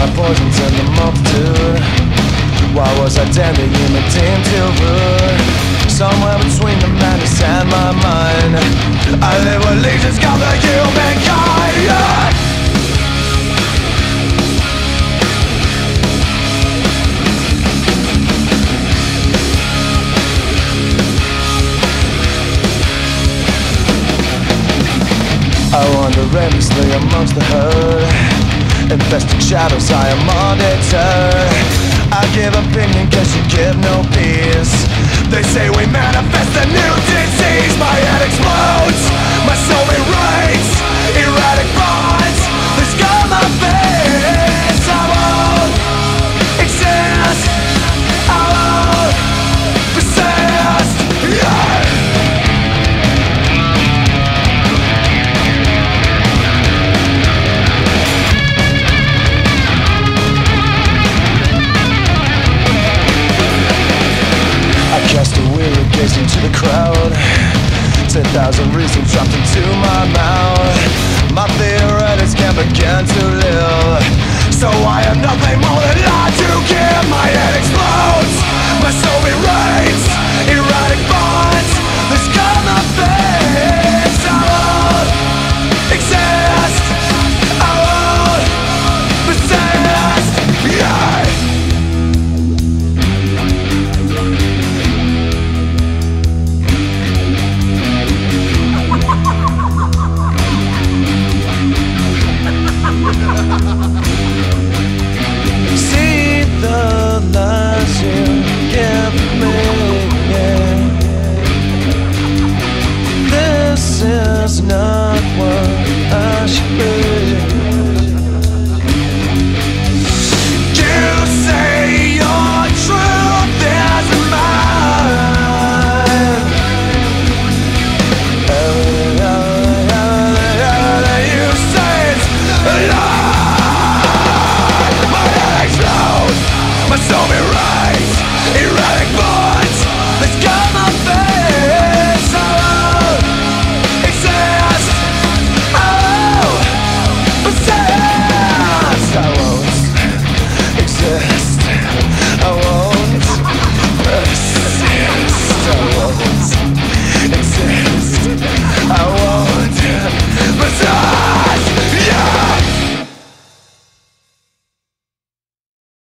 my poisons in the multitude. Why was I damned to you, my damn too? Somewhere between the madness and my mind, I live with legions called the humankind. I wander aimlessly amongst the herd, infested shadows, I am undeterred. I give opinion cause you give no peace. They say we manifest a new disease. My head explodes, my soul erases erratic bonds, they scar my face. I won't exist, I won't persist, yeah. Into the crowd, 10,000 reasons dropped into my mouth. My theories can't begin to live, so I am nothing more than I do give. My head explodes, my soul erases erratic bonds, they scar my face. I won't exist, I won't persist, yeah. No.